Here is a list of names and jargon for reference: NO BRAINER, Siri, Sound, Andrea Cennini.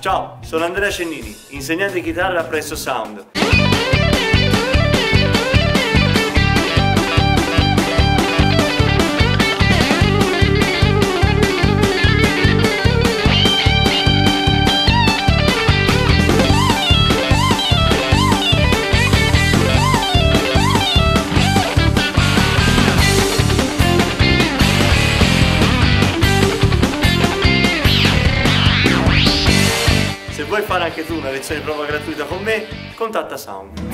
Ciao, sono Andrea Cennini, insegnante di chitarra presso Sound. Se vuoi fare anche tu una lezione di prova gratuita con me, contatta Sound.